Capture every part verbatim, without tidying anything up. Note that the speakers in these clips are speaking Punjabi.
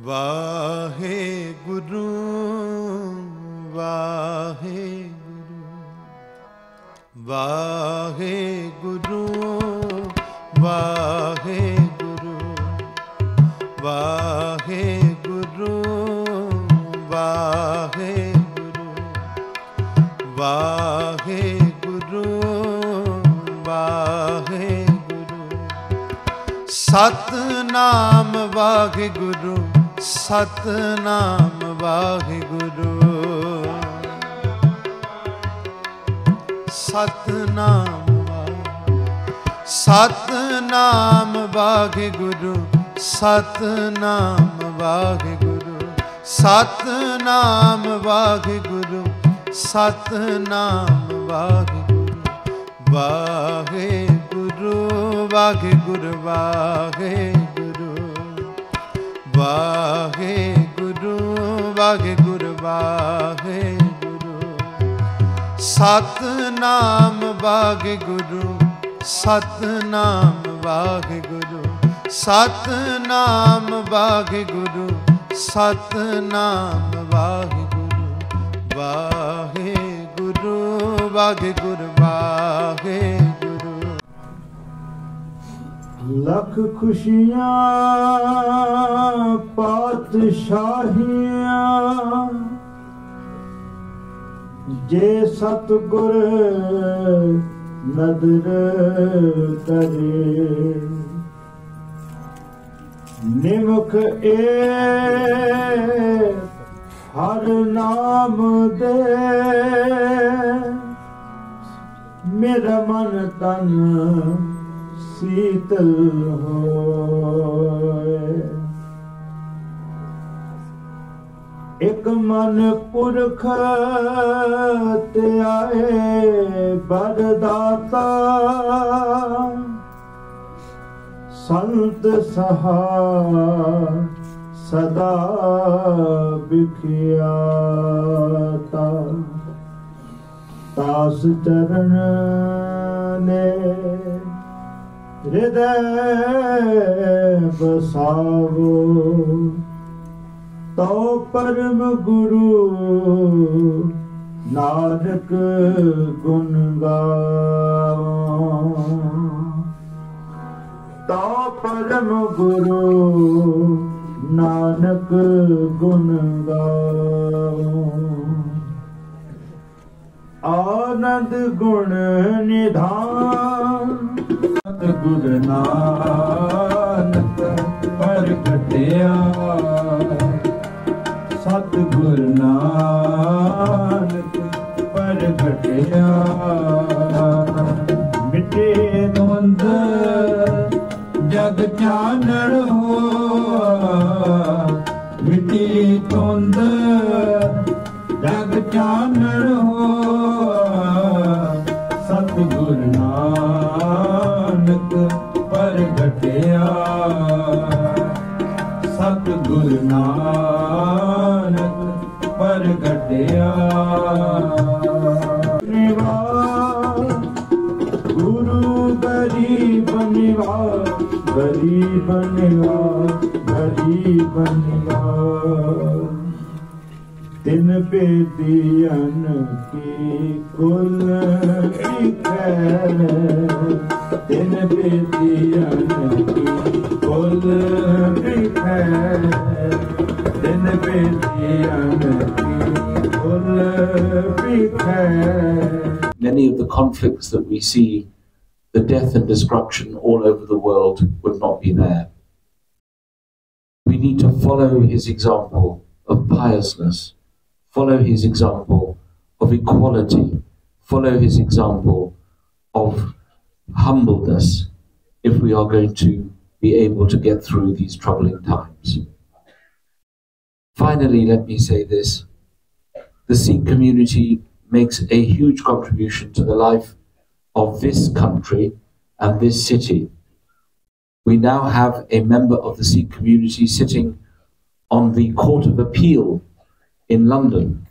Waheguru, Waheguru, Waheguru, Waheguru, Waheguru, Waheguru, Waheguru, Waheguru, Sat Naam Waheguru. Sat Naam Waheguru, Sat Naam, Sat Naam Waheguru, Sat Naam Waheguru, Sat Naam Waheguru, Sat Naam Waheguru, Waheguru, Waheguru, Waheguru. Waheguru, Waheguru, Waheguru, Sat Naam Waheguru, Sat Naam Waheguru, Sat Naam Waheguru, Sat Naam Waheguru, Waheguru, Waheguru, Waheguru. लख खुशियां पातशाहियां जे सतगुर नदर करे निमक ए हर नाम दे मेरा मन तन शीतल होए एक मन पुरख ते आए बरदाता संत सहा सदा बिखियाता तास चरण ने हृदय बसावो तो परम गुरु नानक गुण गावो तो परम गुरु नानक गुण गावो आनंद गुण निधान गुरु नानक प्रगटिया सतगुरु नानक प्रगटिया मिटे नंद जग चानण हो मिटे नंद जग चानण हो सतगुरु नानक प्रगटिया सतगुरु नानक प्रगटिया गुरु गरीब निवा गरीब निवा गरीब निवा तिन बेदियन की कुल दिखै तिन बेदियन की कुल दिखै तिन बेदियन की कुल दिखै. Many of the conflicts that we see, the death and destruction all over the world, would not be there. We need to follow his example of piousness, follow his example of equality, follow his example of humbleness if we are going to be able to get through these troubling times. Finally, let me say this. The Sikh community makes a huge contribution to the life of this country and this city. We now have a member of the Sikh community sitting on the Court of Appeal in London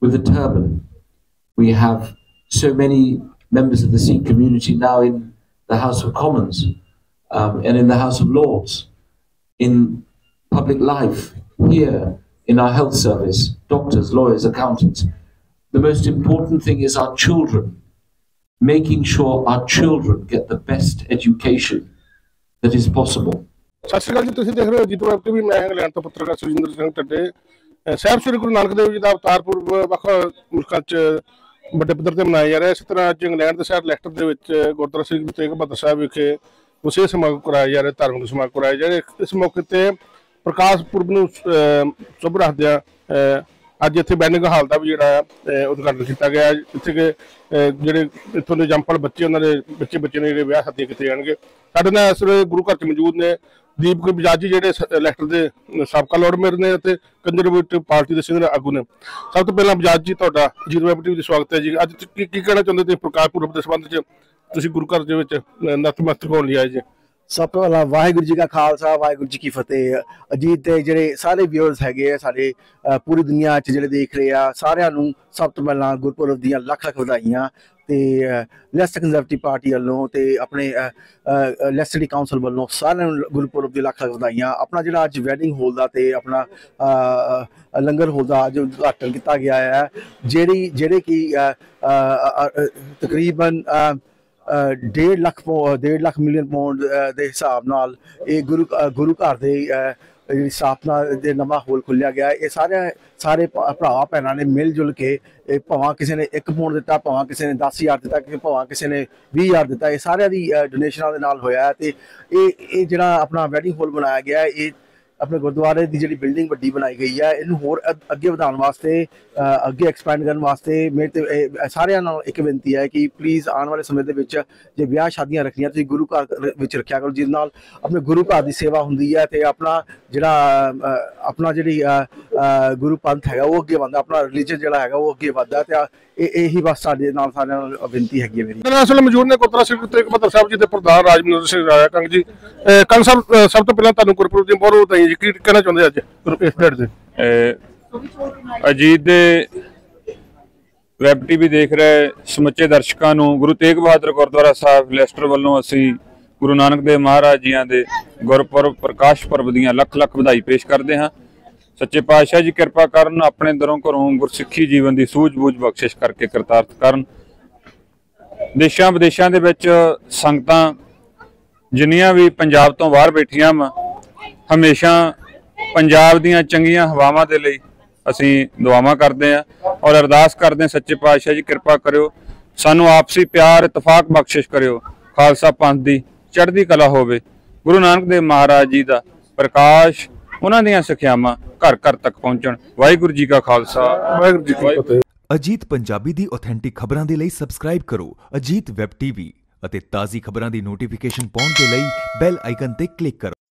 with a turban. We have so many members of the Sikh community now in the House of Commons um, and in the House of Lords, in public life, here in our health service, doctors, lawyers, accountants. The most important thing is our children, making sure our children get the best education that is possible. ਸਤਿ ਸ਼੍ਰੀ ਅਕਾਲ ਜੀ, ਤੁਸੀਂ ਦੇਖ ਰਹੇ ਹੋ ਅਜੀਤ ਵੈਬ ਟੀਵੀ। ਮੈਂ ਇੰਗਲੈਂਡ ਤੋਂ ਪੱਤਰਕਾਰ ਸੁਜਿੰਦਰ ਸਿੰਘ ਟੱਡੇ। ਸਾਹਿਬ ਸ਼੍ਰੀ ਗੁਰੂ ਨਾਨਕ ਦੇਵ ਜੀ ਦਾ ਅਵਤਾਰ ਪੁਰਬ ਵੱਖ ਮੁਲਕਾਂ 'ਚ ਵੱਡੇ ਪੱਧਰ 'ਤੇ ਮਨਾਇਆ ਜਾ ਰਿਹਾ। ਇਸੇ ਤਰ੍ਹਾਂ ਅੱਜ ਇੰਗਲੈਂਡ ਦੇ ਸ਼ਹਿਰ ਲੈਸਟਰ ਦੇ ਵਿੱਚ ਗੁਰਦੁਆਰਾ ਸ੍ਰੀ ਗੁਰੂ ਤੇਗ ਬਹਾਦਰ ਸਾਹਿਬ ਵਿਖੇ ਵਿਸ਼ੇਸ਼ ਸਮਾਗਮ ਕਰਾਇਆ ਜਾ ਰਿਹਾ, ਧਾਰਮਿਕ ਸਮਾਗਮ ਕਰਾਇਆ ਜਾ ਰਿਹਾ। ਇਸ ਮੌਕੇ 'ਤੇ ਪ੍ਰਕਾਸ਼ ਪੁਰਬ ਨੂੰ ਸ਼ੁਭ ਰੱਖਦਿਆਂ ਅੱਜ ਇੱਥੇ ਬੈਨਿੰਗ ਹਾਲ ਦਾ ਵੀ ਜਿਹੜਾ ਉਦਘਾਟਨ ਕੀਤਾ ਗਿਆ। ਇੱਥੇ ਜਿਹੜੇ ਇੱਥੋਂ ਦੇ ਜੰਮਪਲ ਬੱਚੇ, ਉਹਨਾਂ ਦੇ ਬੱਚੇ ਬੱਚੇ ਨੇ ਜਿਹੜੇ ਵਿਆਹ ਸ਼ਾਦੀਆਂ ਕੀਤੇ ਜਾਣਗੇ। ਸਾਡੇ ਨਾਲ ਇਸ ਵੇਲੇ ਗੁਰੂ ਘਰ 'ਚ ਮੌਜੂਦ ਨੇ ਦੀਪਕ ਬਜਾਜ ਜੀ, ਜਿਹੜੇ ਇਲੈਕਟਰ ਦੇ ਸਾਬਕਾ ਲੋੜ ਮੇਅਰ ਨੇ ਅਤੇ ਕੰਜ਼ਰਵੇਟਿਵ ਪਾਰਟੀ ਦੇ ਸੀਨੀਅਰ ਆਗੂ ਨੇ। ਸਭ ਤੋਂ ਪਹਿਲਾਂ ਬਜਾਜ ਜੀ, ਤੁਹਾਡਾ ਅਜੀਤ ਵੈਬ ਟੀਵੀ 'ਤੇ ਸਵਾਗਤ ਹੈ ਜੀ। ਅੱਜ ਕੀ ਕੀ ਕਹਿਣਾ ਚਾਹੁੰਦੇ ਤੁਸੀਂ ਪ੍ਰਕਾਸ਼ ਪੁਰਬ ਦੇ ਸੰਬੰਧ 'ਚ? ਤੁਸੀਂ ਗੁਰੂ ਘਰ ਦੇ ਵਿੱਚ ਨਤਮਸਤਕ ਹੋਣ ਲਈ ਆਏ ਜੀ। ਸਭ ਤੋਂ ਪਹਿਲਾਂ ਵਾਹਿਗੁਰੂ ਜੀ ਕਾ ਖਾਲਸਾ, ਵਾਹਿਗੁਰੂ ਜੀ ਕੀ ਫਤਿਹ। ਅਜੀਤ ਦੇ ਜਿਹੜੇ ਸਾਰੇ ਵਿਊਅਰਸ ਹੈਗੇ ਆ, ਸਾਡੇ ਪੂਰੀ ਦੁਨੀਆ 'ਚ ਜਿਹੜੇ ਦੇਖ ਰਹੇ ਆ, ਸਾਰਿਆਂ ਨੂੰ ਸਭ ਤੋਂ ਪਹਿਲਾਂ ਗੁਰਪੁਰਬ ਦੀਆਂ ਲੱਖ ਲੱਖ ਵਧਾਈਆਂ। ਤੇ ਲੈਸਟਰ ਕੰਜ਼ਰਵੇਟਿਵ ਪਾਰਟੀ ਵੱਲੋਂ ਤੇ ਆਪਣੇ ਲੈਸਟਰ ਸਿਟੀ ਕਾਉਂਸਲ ਵੱਲੋਂ ਸਾਰਿਆਂ ਨੂੰ ਗੁਰਪੁਰਬ ਦੀ ਲੱਖ ਲੱਖ ਵਧਾਈਆਂ। ਆਪਣਾ ਜਿਹੜਾ ਅੱਜ ਵੈਡਿੰਗ ਹੋਲ ਦਾ ਤੇ ਆਪਣਾ ਲੰਗਰ ਹੋਲ ਦਾ ਅੱਜ ਉਦਘਾਟਨ ਕੀਤਾ ਗਿਆ ਹੈ, ਜਿਹੜੀ ਜਿਹੜੇ ਕਿ ਤਕਰੀਬਨ ਡੇਢ ਲੱਖ ਡੇਢ ਲੱਖ ਮਿਲੀਅਨ ਪਾਉਂਡ ਦੇ ਹਿਸਾਬ ਨਾਲ ਇਹ ਗੁਰੂ ਗੁਰੂ ਘਰ ਦੇ ਜਿਹੜੀ ਸਥਾਪਨਾ ਦੇ ਨਵਾਂ ਹੋਲ ਖੁੱਲ੍ਹਿਆ ਗਿਆ। ਇਹ ਸਾਰਿਆਂ ਸਾਰੇ ਭਰਾ ਭੈਣਾਂ ਨੇ ਮਿਲ ਜੁਲ ਕੇ, ਇਹ ਭਾਵੇਂ ਕਿਸੇ ਨੇ ਇੱਕ ਪਾਉਂਡ ਦਿੱਤਾ, ਭਾਵੇਂ ਕਿਸੇ ਨੇ ਦਸ ਹਜ਼ਾਰ ਦਿੱਤਾ, ਕਿ ਭਾਵੇਂ ਕਿਸੇ ਨੇ ਵੀਹ ਹਜ਼ਾਰ ਦਿੱਤਾ, ਇਹ ਸਾਰਿਆਂ ਦੀ ਡੋਨੇਸ਼ਨਾਂ ਦੇ ਨਾਲ ਹੋਇਆ। ਅਤੇ ਇਹ ਇਹ ਜਿਹੜਾ ਆਪਣਾ ਵੈਡਿੰਗ ਹੋਲ ਬਣਾਇਆ ਗਿਆ, ਇਹ ਆਪਣੇ ਗੁਰਦੁਆਰੇ ਦੀ ਜਿਹੜੀ ਬਿਲਡਿੰਗ ਵੱਡੀ ਬਣਾਈ ਗਈ ਹੈ, ਇਹਨੂੰ ਹੋਰ ਅੱਗੇ ਵਧਾਉਣ ਵਾਸਤੇ, ਅੱਗੇ ਐਕਸਪੈਂਡ ਕਰਨ ਵਾਸਤੇ ਮੇਰੇ ਤੇ ਸਾਰਿਆਂ ਨਾਲ ਇੱਕ ਬੇਨਤੀ ਹੈ ਕਿ ਪਲੀਜ਼ ਆਉਣ ਵਾਲੇ ਸਮੇਂ ਦੇ ਵਿੱਚ ਜੇ ਵਿਆਹ ਸ਼ਾਦੀਆਂ ਰੱਖਣੀਆਂ, ਤੁਸੀਂ ਗੁਰੂ ਘਰ ਵਿੱਚ ਰੱਖਿਆ ਕਰੋ, ਜਿਸ ਨਾਲ ਆਪਣੇ ਗੁਰੂ ਘਰ ਦੀ ਸੇਵਾ ਹੁੰਦੀ ਹੈ ਤੇ ਆਪਣਾ ਜਿਹੜਾ ਆਪਣਾ ਜਿਹੜੀ ਗੁਰੂ ਪੰਥ ਹੈਗਾ ਉਹ ਅੱਗੇ ਵੱਧਦਾ, ਆਪਣਾ ਰਿਲੀਜਨ ਜਿਹੜਾ ਹੈਗਾ ਉਹ ਅੱਗੇ ਵੱਧਦਾ। ਤੇ ਇਹ ਇਹੀ ਬਸ ਸਾਡੇ ਨਾਲ ਸਾਰਿਆਂ ਨਾਲ ਬੇਨਤੀ ਹੈਗੀ ਹੈ ਮੇਰੀ। ਦਰਅਸਲ ਮੌਜੂਦ ਨੇ ਗੁਰਦੁਆਰਾ ਸ੍ਰੀ ਗੁਰੂ ਤੇਗ ਬਹਾਦਰ ਸਾਹਿਬ ਜੀ ਦੇ ਪ੍ਰਧਾਨ ਰਾਜਮਿੰਦਰ ਸਿੰਘ ਰਾਇਆ ਕੰਗ ਜੀ। ਕੰਗ ਸਾਹਿਬ, ਸਭ ਤੋਂ ਪਹਿਲਾਂ ਤੁਹਾਨੂੰ ਗੁਰਪੁਰਬ ਦੀਆਂ ਬਹੁਤ ਵਧਾਈਆਂ ਜੀ। ਕੀ ਕਹਿਣਾ ਚਾਹੁੰਦੇ ਅੱਜ ਇਸ ਡੇਟ ਤੇ? ਅਜੀਤ ਦੇ ਵੈਬ ਟੀਵੀ ਦੇਖ ਰਹੇ ਸਮੁੱਚੇ ਦਰਸ਼ਕਾਂ ਨੂੰ ਗੁਰੂ ਤੇਗ ਬਹਾਦਰ ਗੁਰਦੁਆਰਾ ਸਾਹਿਬ ਲੈਸਟਰ ਵੱਲੋਂ ਅਸੀਂ ਗੁਰੂ ਨਾਨਕ ਦੇਵ ਮਹਾਰਾਜ ਜੀਆਂ ਦੇ ਗੁਰਪੁਰਬ ਪ੍ਰਕਾਸ਼ ਪੁਰਬ ਦੀਆਂ ਲੱਖ ਲੱਖ ਵਧਾਈ ਪੇਸ਼ ਕਰਦੇ ਹਾਂ। ਸੱਚੇ ਪਾਤਸ਼ਾਹ ਜੀ ਕਿਰਪਾ ਕਰਨ, ਆਪਣੇ ਦਰੋਂ ਘਰੋਂ ਗੁਰਸਿੱਖੀ ਜੀਵਨ ਦੀ ਸੂਝ-ਬੂਝ ਬਖਸ਼ਿਸ਼ ਕਰਕੇ ਕਰਤਾਰਤ ਕਰਨ। ਦੇਸ਼ਾਂ ਵਿਦੇਸ਼ਾਂ ਦੇ ਵਿੱਚ ਸੰਗਤਾਂ ਜਿੰਨੀਆਂ ਵੀ ਪੰਜਾਬ ਤੋਂ ਬਾਹਰ ਬੈਠੀਆਂ ਵਾ, ਹਮੇਸ਼ਾ ਪੰਜਾਬ ਦੀਆਂ ਚੰਗੀਆਂ ਹਵਾਵਾਂ ਦੇ ਲਈ ਅਸੀਂ ਦੁਆਵਾਂ ਕਰਦੇ ਹਾਂ ਔਰ ਅਰਦਾਸ ਕਰਦੇ ਹਾਂ, ਸੱਚੇ ਪਾਤਸ਼ਾਹ ਜੀ ਕਿਰਪਾ ਕਰਿਓ, ਸਾਨੂੰ ਆਪਸੀ ਪਿਆਰ ਇਤਫਾਕ ਬਖਸ਼ਿਸ਼ ਕਰਿਓ, ਖਾਲਸਾ ਪੰਥ ਦੀ ਚੜ੍ਹਦੀ ਕਲਾ ਹੋਵੇ, ਗੁਰੂ ਨਾਨਕ ਦੇਵ ਮਹਾਰਾਜ ਜੀ ਦਾ ਪ੍ਰਕਾਸ਼, ਉਹਨਾਂ ਦੀਆਂ ਸਿੱਖਿਆਵਾਂ ਘਰ ਘਰ ਤੱਕ ਪਹੁੰਚਣ। ਵਾਹਿਗੁਰੂ ਜੀ ਕਾ ਖਾਲਸਾ, ਵਾਹਿਗੁਰੂ ਜੀ ਕੀ ਫਤਿਹ। ਅਜੀਤ ਪੰਜਾਬੀ ਦੀ ਆਥੈਂਟਿਕ ਖਬਰਾਂ ਦੇ ਲਈ ਸਬਸਕ੍ਰਾਈਬ ਕਰੋ ਅਜੀਤ ਵੈਬ ਟੀਵੀ ਅਤੇ ਤਾਜ਼ੀ ਖਬਰਾਂ ਦੀ ਨੋਟੀਫਿਕੇਸ਼ਨ ਪਾਉਣ ਦੇ ਲਈ ਬੈਲ ਆਈਕਨ ਤੇ ਕਲਿੱਕ ਕਰੋ।